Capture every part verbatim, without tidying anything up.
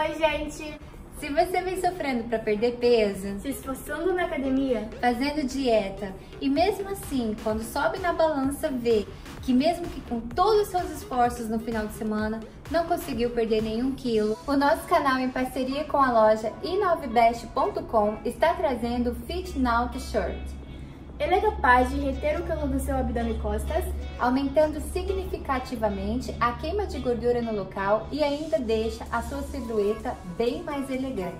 Oi, gente! Se você vem sofrendo para perder peso, se esforçando na academia, fazendo dieta e mesmo assim, quando sobe na balança, vê que mesmo que com todos os seus esforços no final de semana, não conseguiu perder nenhum quilo, o nosso canal em parceria com a loja inove best ponto com está trazendo o FitNow T-Shirt. Ele é capaz de reter o calor do seu abdômen e costas, aumentando significativamente a queima de gordura no local e ainda deixa a sua silhueta bem mais elegante.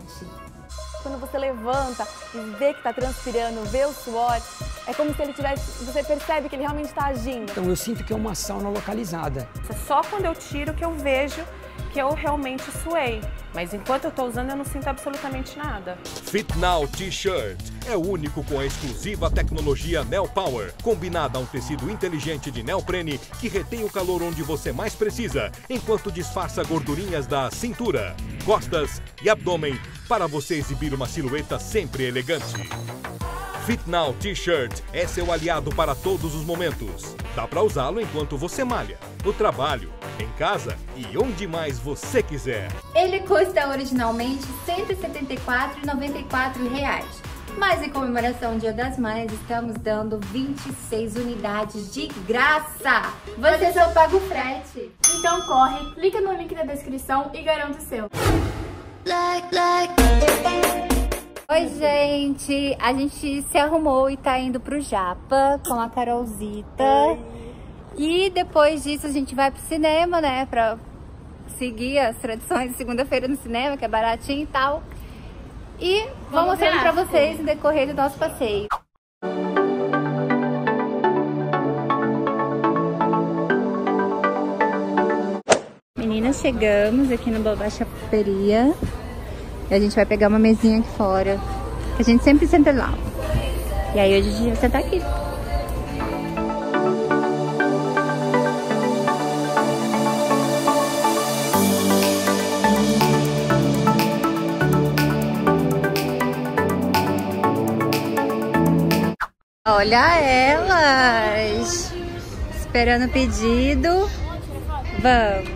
Quando você levanta e vê que está transpirando, vê o suor, é como se ele tivesse, você percebe que ele realmente está agindo. Então eu sinto que é uma sauna localizada. É só quando eu tiro que eu vejo que eu realmente suei, mas enquanto eu estou usando eu não sinto absolutamente nada. FitNow T-Shirt é o único com a exclusiva tecnologia Neo Power, combinada a um tecido inteligente de neoprene que retém o calor onde você mais precisa, enquanto disfarça gordurinhas da cintura, costas e abdômen para você exibir uma silhueta sempre elegante. FitNow T-Shirt é seu aliado para todos os momentos. Dá para usá-lo enquanto você malha, no trabalho, em casa e onde mais você quiser. Ele custa originalmente cento e setenta e quatro reais e noventa e quatro centavos, mas em comemoração ao Dia das Mães estamos dando vinte e seis unidades de graça. Você só paga o frete. Então corre, clica no link da descrição e garanta o seu. Oi, gente, a gente se arrumou e tá indo pro Japa com a Carolzita. E depois disso a gente vai pro cinema, né, pra seguir as tradições de segunda-feira no cinema, que é baratinho e tal. E vou mostrando pra vocês no decorrer do nosso passeio. Meninas, chegamos aqui no Boba Chapateria e a gente vai pegar uma mesinha aqui fora. A gente sempre senta lá. E aí hoje a gente vai sentar aqui. Olha elas! Esperando o pedido. Vamos!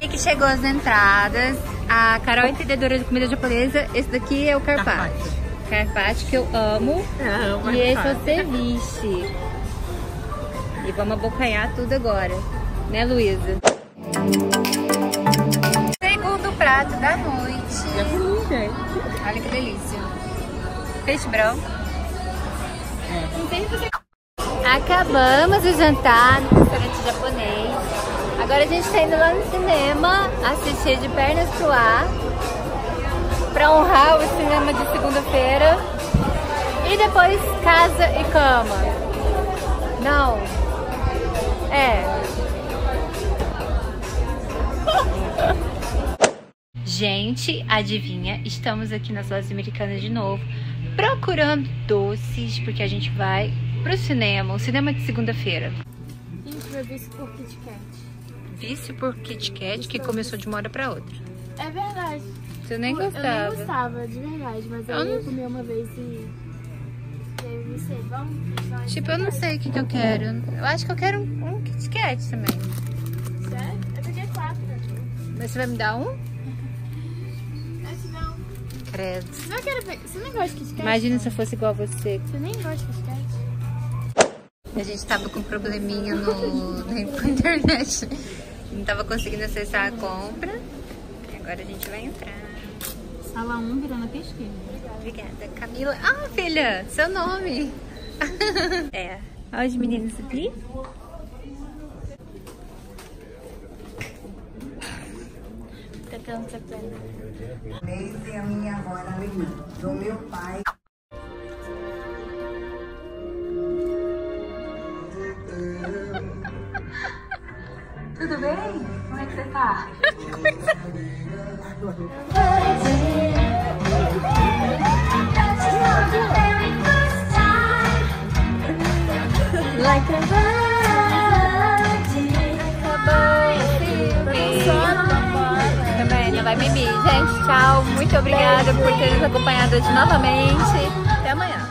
E que chegou as entradas. A Carol é entendedora de comida japonesa. Esse daqui é o carpaccio. Carpaccio que eu amo. Não, e esse é o ceviche. E vamos abocanhar tudo agora. Né, Luísa? Segundo prato da noite. Olha que delícia. Peixe branco. Acabamos o jantar no restaurante japonês. Agora a gente tá indo lá no cinema assistir De Perna Suar pra honrar o cinema de segunda-feira. E depois casa e cama. Não. É. Gente, adivinha? Estamos aqui nas Lojas Americanas de novo, procurando doces, porque a gente vai pro cinema, o cinema de segunda-feira. A gente vai vício por KitKat. Vício por KitKat, que começou de uma hora pra outra. É verdade. Você nem gostava. Eu nem gostava, de verdade, mas eu, eu não... comi uma vez e... eu não sei, vamos... Tipo, eu não sei o que que eu quero. Eu acho que eu quero um, um KitKat também. Sério? Eu peguei quatro. Mas você vai me dar um? Credo. Você não, quer... você não gosta de KitKat? Imagina não. Se eu fosse igual a você. Você nem gosta de KitKat? A gente tava com um probleminha no... na internet. Não tava conseguindo acessar a compra. E agora a gente vai entrar. Sala um virando a pesquisa. Obrigada. Camila. Ah, filha! Seu nome! É. Olha os meninos aqui. Desde a minha avó era Mimi, do meu pai. Tudo bem? Como é que você tá? Like a virgin. Vai, Mimi. Gente, tchau. Muito obrigada por ter nos acompanhado hoje novamente. Até amanhã.